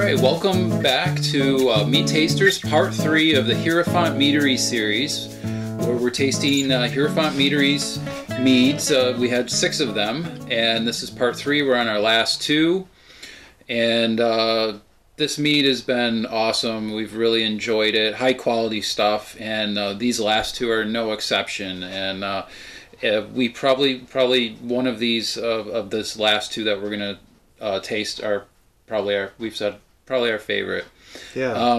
Alright, welcome back to Meat Tasters, part 3 of the Hierophant Meadery series, where we're tasting Hierophant Meadery's meads. We had 6 of them, and this is part 3. We're on our last 2, and this mead has been awesome. We've really enjoyed it. High quality stuff, and these last 2 are no exception. And we probably one of these of this last 2 that we're gonna taste are probably our favorite. Yeah.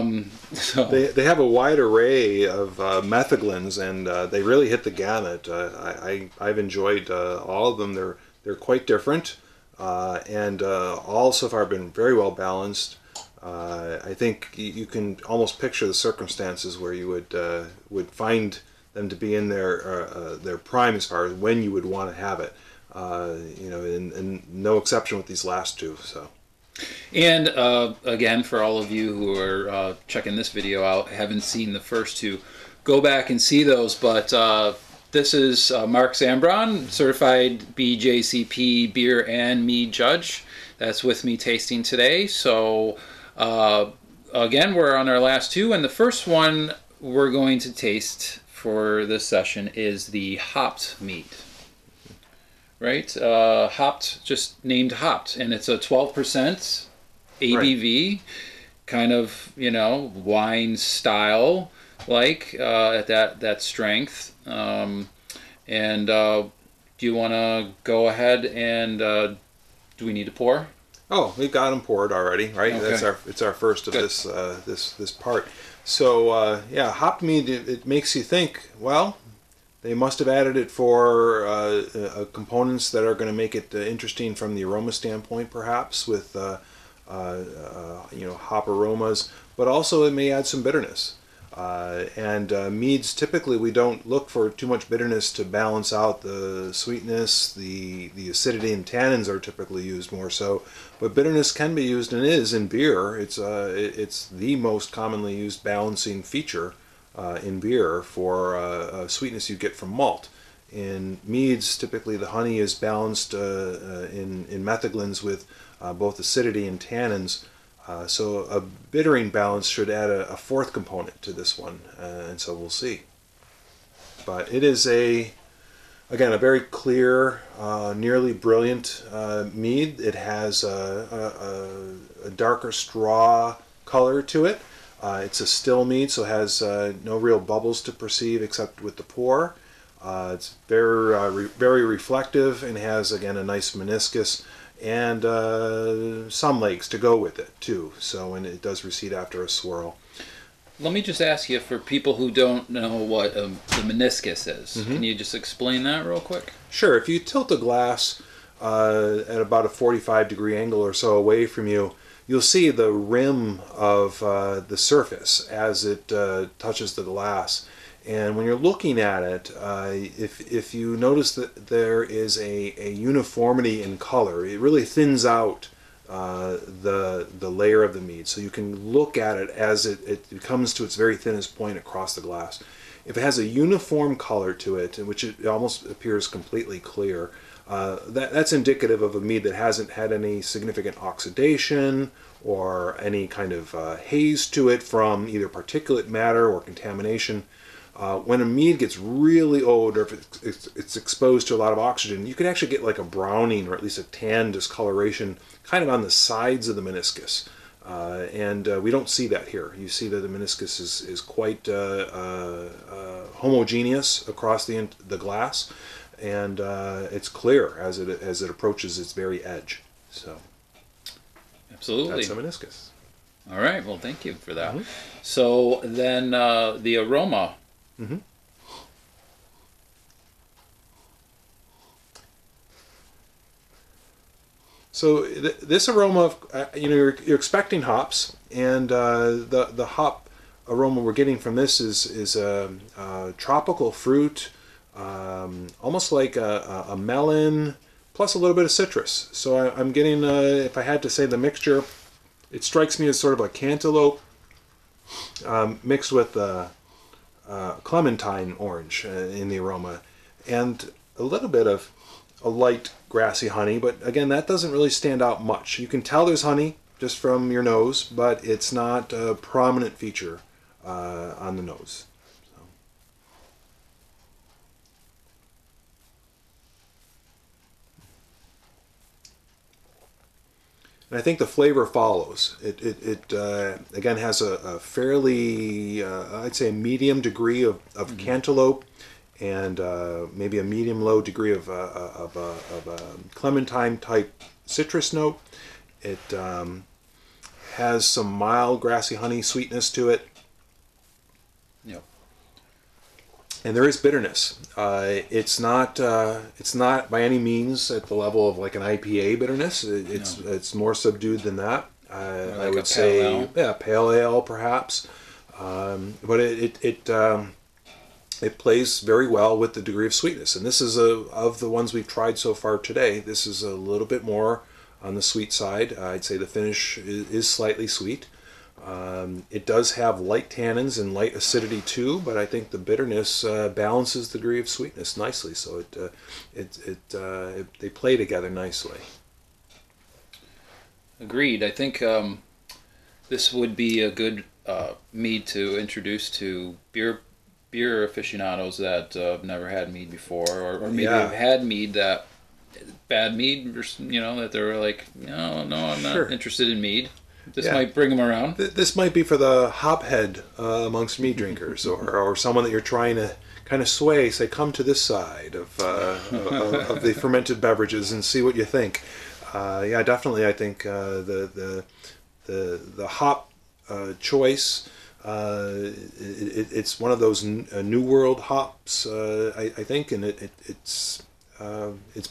So they have a wide array of methaglins, and they really hit the gamut. I've enjoyed all of them. They're quite different, and all so far been very well balanced. I think you can almost picture the circumstances where you would find them to be in their prime as far as when you would want to have it. You know, and no exception with these last 2. So. And again, for all of you who are checking this video out, haven't seen the first 2, go back and see those. But this is Mark Zambron, certified BJCP beer and mead judge, that's with me tasting today. So again, we're on our last 2, and the first one we're going to taste for this session is the hopped mead. Right, hopped, just named hopped, and it's a 12% ABV, right. Kind of, you know, wine style, like at that strength. And do you want to go ahead and do we need to pour? Oh, we've got them poured already, right? Okay. It's our first of this this part. So yeah, hopped mead. It makes you think. Well, they must have added it for components that are going to make it interesting from the aroma standpoint, perhaps with you know, hop aromas, but also it may add some bitterness. And meads, typically we don't look for too much bitterness to balance out the sweetness. The acidity and tannins are typically used more so, but bitterness can be used and is in beer. It's the most commonly used balancing feature in beer for sweetness you get from malt. In meads, typically the honey is balanced in methaglins with both acidity and tannins, so a bittering balance should add a fourth component to this one, and so we'll see. But it is again a very clear, nearly brilliant mead. It has a darker straw color to it. It's a still mead, so it has no real bubbles to perceive except with the pour. It's very, very reflective, and has, again, a nice meniscus and some legs to go with it, too. So, and it does recede after a swirl. Let me just ask you, for people who don't know what the meniscus is, can you just explain that real quick? Sure. If you tilt a glass at about a 45-degree angle or so away from you, you'll see the rim of the surface as it touches the glass. And when you're looking at it, if you notice that there is a uniformity in color, it really thins out the layer of the mead. So you can look at it as it comes to its very thinnest point across the glass. If it has a uniform color to it, in which it almost appears completely clear, that's indicative of a mead that hasn't had any significant oxidation or any kind of haze to it from either particulate matter or contamination. When a mead gets really old, or if it's exposed to a lot of oxygen, you can actually get like a browning or at least a tan discoloration kind of on the sides of the meniscus. And we don't see that here. You see that the meniscus is quite homogeneous across the glass, and it's clear as it approaches its very edge. So, absolutely, that's a meniscus. All right. Well, thank you for that. So then the aroma. So this aroma, you know, you're expecting hops, and the hop aroma we're getting from this is a tropical fruit, almost like a melon, plus a little bit of citrus. So I'm getting, if I had to say the mixture, it strikes me as sort of a cantaloupe mixed with clementine orange in the aroma, and a little bit of a light grassy honey, but again, that doesn't really stand out much. You can tell there's honey, just from your nose, but it's not a prominent feature on the nose. So. And I think the flavor follows. It again has a fairly, I'd say, a medium degree of mm-hmm. cantaloupe, and maybe a medium-low degree of a clementine-type citrus note. It has some mild grassy honey sweetness to it. Yep. And there is bitterness. It's not by any means at the level of like an IPA bitterness. It's more subdued than that. Like I would say, ale. Yeah, pale ale perhaps. But it plays very well with the degree of sweetness, and this is of the ones we've tried so far today. This is a little bit more on the sweet side. I'd say the finish is slightly sweet. It does have light tannins and light acidity too, but I think the bitterness balances the degree of sweetness nicely. So they play together nicely. Agreed. I think this would be a good mead to introduce to beer aficionados that have never had mead before, or maybe have had mead that bad mead, you know, that they're like, no, I'm not interested in mead. This might bring them around. This might be for the hophead amongst mead drinkers, or someone that you're trying to kind of sway. Say, come to this side of the fermented beverages and see what you think. Yeah, definitely. I think the hop choice. It's one of those New World hops, I think, and it's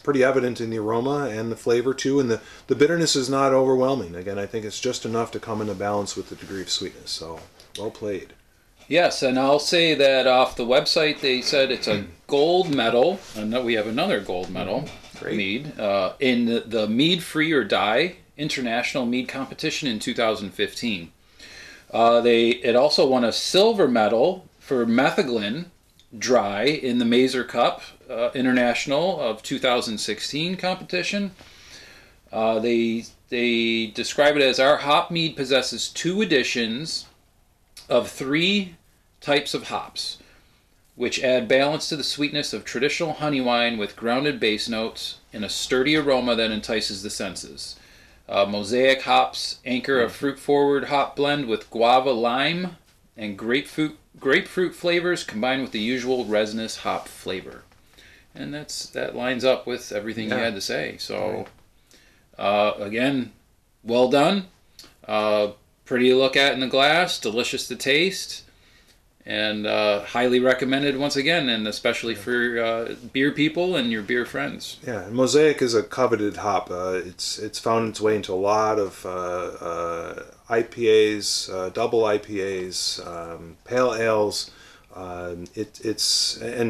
pretty evident in the aroma and the flavor too, and the bitterness is not overwhelming. Again, I think it's just enough to come into balance with the degree of sweetness, so well played. Yes, and I'll say that off the website they said it's a gold medal, and we have another gold medal mead, in the Mead Free or Die International Mead Competition in 2015. It also won a silver medal for Metheglin Dry in the Mazer Cup International of 2016 competition. They describe it as, our hop mead possesses two additions of three types of hops, which add balance to the sweetness of traditional honey wine with grounded base notes and a sturdy aroma that entices the senses. Mosaic hops anchor a fruit-forward hop blend with guava, lime, and grapefruit flavors combined with the usual resinous hop flavor. And that lines up with everything you had to say. So, again, well done. Pretty to look at in the glass, delicious to taste, and highly recommended once again, and especially for beer people and your beer friends. Yeah, and Mosaic is a coveted hop. It's found its way into a lot of IPAs, double IPAs, pale ales. And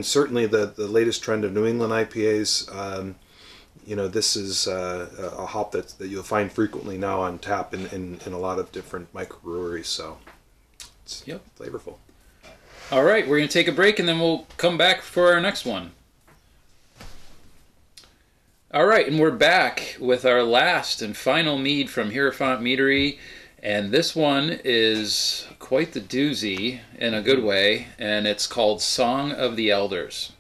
certainly the latest trend of New England IPAs. You know, this is a hop that you'll find frequently now on tap in a lot of different microbreweries. So, it's flavorful. All right, we're going to take a break, and then we'll come back for our next one. All right, and we're back with our last and final mead from Hierophant Meadery, and this one is quite the doozy in a good way, and it's called Song of the Elders.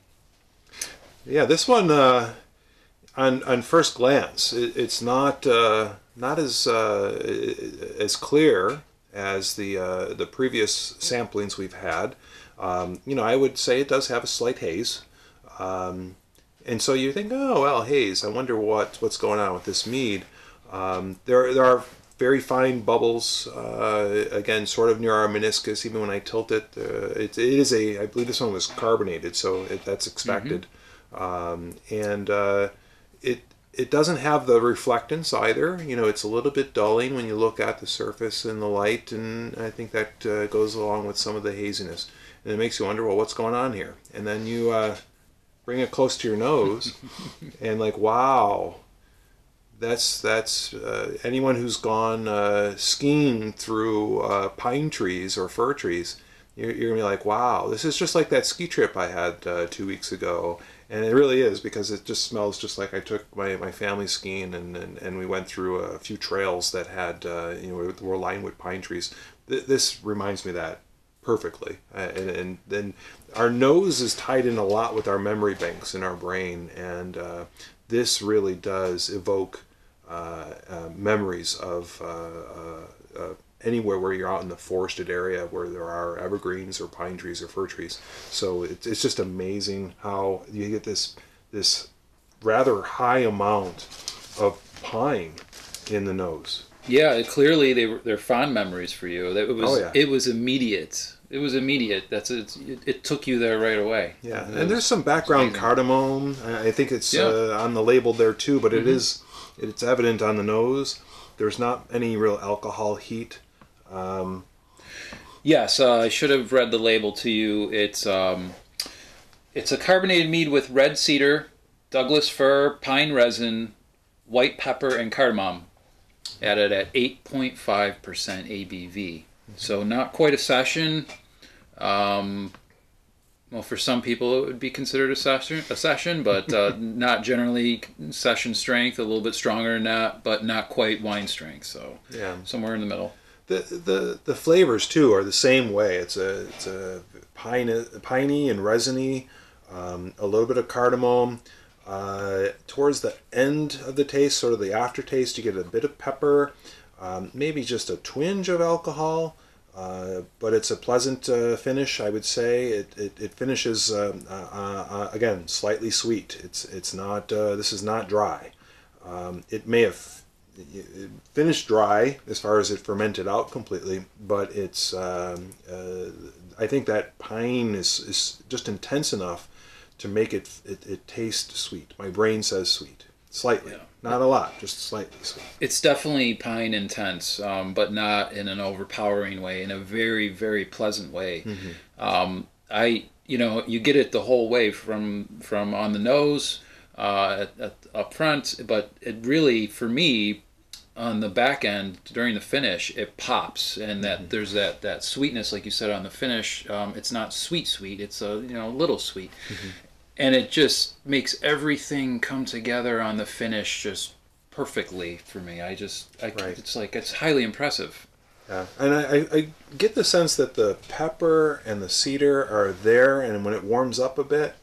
Yeah, this one, on first glance, it's not as clear as the previous samplings we've had. You know, I would say it does have a slight haze, and so you think, oh well, haze. I wonder what's going on with this mead. There are very fine bubbles. Again, sort of near our meniscus. Even when I tilt it, I believe this one was carbonated, so that's expected. Mm-hmm. It doesn't have the reflectance either. You know, it's a little bit dulling when you look at the surface in the light, and I think that goes along with some of the haziness. And it makes you wonder, well, what's going on here? And then you bring it close to your nose, and like, wow, that's anyone who's gone skiing through pine trees or fir trees, you're gonna be like, wow, this is just like that ski trip I had 2 weeks ago. And it really is, because it just smells just like I took my family skiing, and we went through a few trails that had, were lined with pine trees. This reminds me of that perfectly. And then our nose is tied in a lot with our memory banks in our brain, and this really does evoke memories of anywhere where you're out in the forested area where there are evergreens or pine trees or fir trees. So it's just amazing how you get this rather high amount of pine in the nose. Yeah, clearly they're fond memories for you. That it was immediate. It was immediate. It took you there right away. Yeah, and there's some background cardamom. I think it's on the label there too, but it's evident on the nose. There's not any real alcohol heat. Yes, I should have read the label to you. It's a carbonated mead with red cedar, Douglas fir, pine resin, white pepper, and cardamom, added at 8.5% ABV. So not quite a session. Well, for some people it would be considered a session, but not generally session strength. A little bit stronger than that, but not quite wine strength. So yeah, somewhere in the middle. The flavors too are the same way. It's a piney and resiny, a little bit of cardamom. Towards the end of the taste, sort of the aftertaste, you get a bit of pepper, maybe just a twinge of alcohol. But it's a pleasant finish, I would say. It finishes again slightly sweet. It's not this is not dry. It may have finished dry as far as it fermented out completely, but it's I think that pine is just intense enough to make it taste sweet. My brain says sweet. Slightly, yeah. Not a lot, just slightly sweet. It's definitely pine intense, but not in an overpowering way. In a very, very pleasant way. Mm-hmm. You get it the whole way from on the nose, up front, but it really, for me, on the back end during the finish, it pops, and that there's that sweetness, like you said, on the finish. It's not sweet. It's a little sweet. Mm-hmm. And it just makes everything come together on the finish just perfectly for me. Right. It's highly impressive. Yeah, and I get the sense that the pepper and the cedar are there, and when it warms up a bit,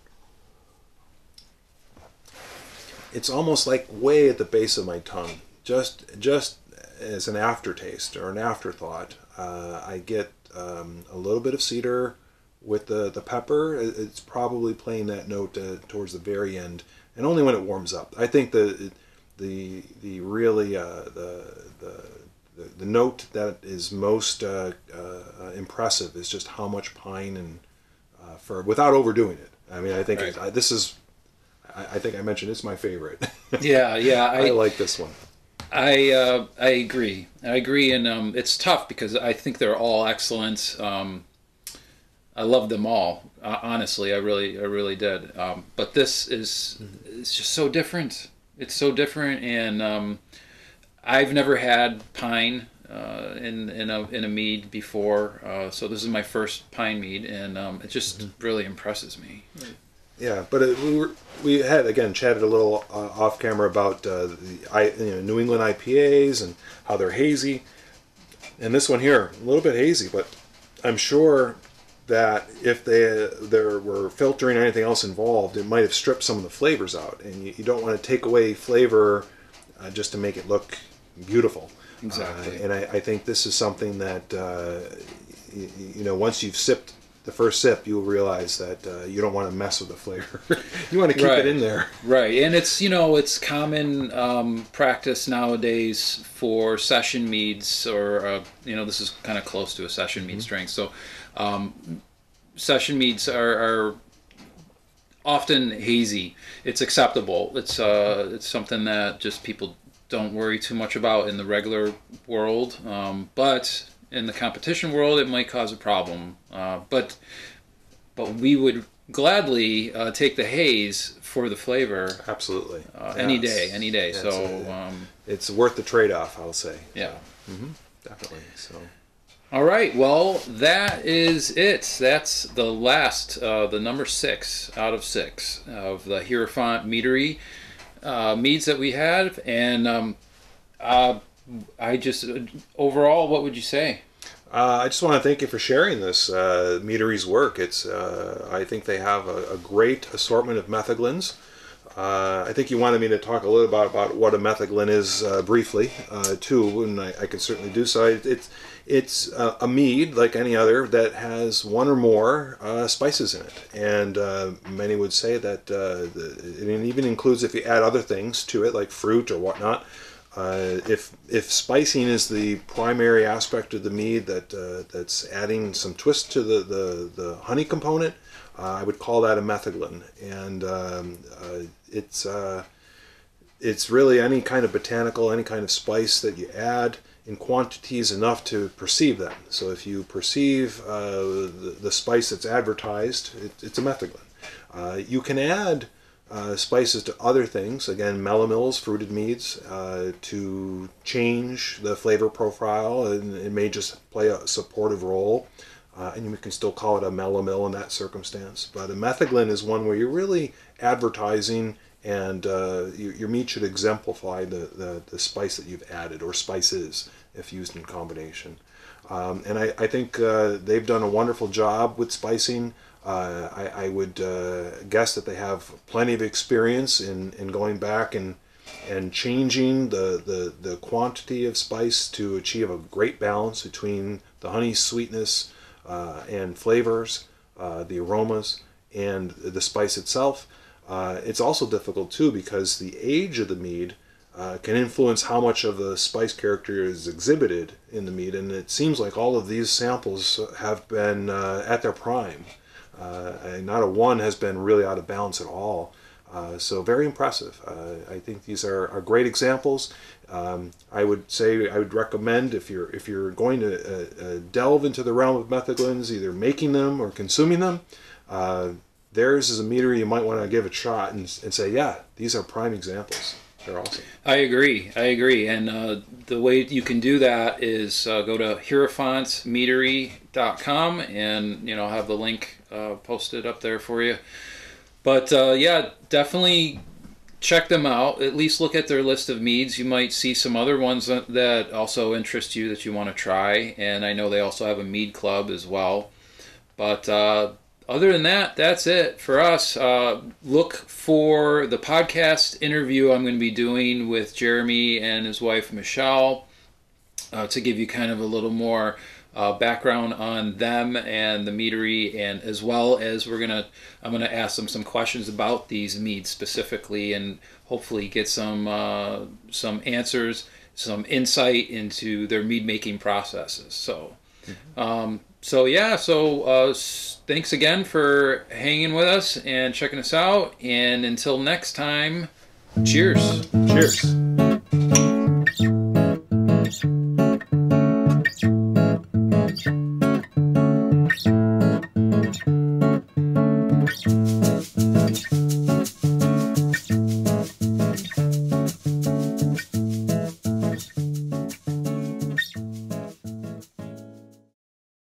it's almost like way at the base of my tongue, just as an aftertaste or an afterthought. I get a little bit of cedar. With the pepper, it's probably playing that note towards the very end, and only when it warms up. I think the really the note that is most impressive is just how much pine and fir, without overdoing it. I mean, I think right. This is. I think I mentioned it's my favorite. Yeah. I like this one. I agree. And it's tough because I think they're all excellent. I love them all, honestly. I really did. But this is—it's just so different. It's so different, and I've never had pine in a mead before, so this is my first pine mead, and it just really impresses me. Yeah, but we had chatted a little off camera about the New England IPAs and how they're hazy, and this one here a little bit hazy, but I'm sure that if there were filtering or anything else involved, it might have stripped some of the flavors out. And you don't want to take away flavor just to make it look beautiful. Exactly. And I think this is something that, once you've sipped the first sip, you'll realize that you don't want to mess with the flavor. You want to keep it in there. Right. And it's, it's common practice nowadays for session meads or, this is kind of close to a session mead strength. So session meads are often hazy. It's acceptable. It's something that just people don't worry too much about in the regular world, but in the competition world it might cause a problem. But we would gladly take the haze for the flavor. Absolutely. Any day. Yeah, so it's worth the trade-off, I'll say. Yeah. So, definitely. So. All right, well, that is it. That's the last, the number 6 out of 6 of the Hierophant Meadery meads that we have. And I just, overall, what would you say? I just want to thank you for sharing this meadery's work. It's, I think they have a great assortment of metheglins. I think you wanted me to talk a little about what a metheglin is briefly, too, and I can certainly do so. It's a mead, like any other, that has one or more spices in it. And many would say that it even includes, if you add other things to it, like fruit or whatnot, if spicing is the primary aspect of the mead, that that's adding some twist to the honey component, I would call that a metheglin. And it's really any kind of botanical, any kind of spice that you add in quantities enough to perceive them. So if you perceive the spice that's advertised, it's a metheglin. You can add spices to other things, again, melomils, fruited meads, to change the flavor profile, and it may just play a supportive role. And we can still call it a melomil in that circumstance. But a metheglin is one where you're really advertising, and your meat should exemplify the spice that you've added, or spices if used in combination. And I think they've done a wonderful job with spicing. I would guess that they have plenty of experience in going back and changing the quantity of spice to achieve a great balance between the honey sweetness and flavors, the aromas, and the spice itself. It's also difficult too because the age of the mead can influence how much of the spice character is exhibited in the mead, and it seems like all of these samples have been at their prime. Not a one has been really out of balance at all. So very impressive. I think these are great examples. I would say I would recommend, if you're going to delve into the realm of metheglins, either making them or consuming them, theirs is a meadery you might want to give a shot and say, yeah, these are prime examples. They're awesome. I agree. And the way you can do that is go to hierophantmeadery.com and have the link posted up there for you. But yeah, definitely check them out. At least look at their list of meads. You might see some other ones that also interest you that you want to try. And I know they also have a mead club as well. But other than that, that's it for us. Look for the podcast interview I'm going to be doing with Jeremy and his wife Michelle to give you kind of a little more background on them and the meadery, and as well as I'm gonna ask them some questions about these meads specifically, and hopefully get some answers, some insight into their mead making processes. So, yeah. So thanks again for hanging with us and checking us out. And until next time, cheers. Cheers.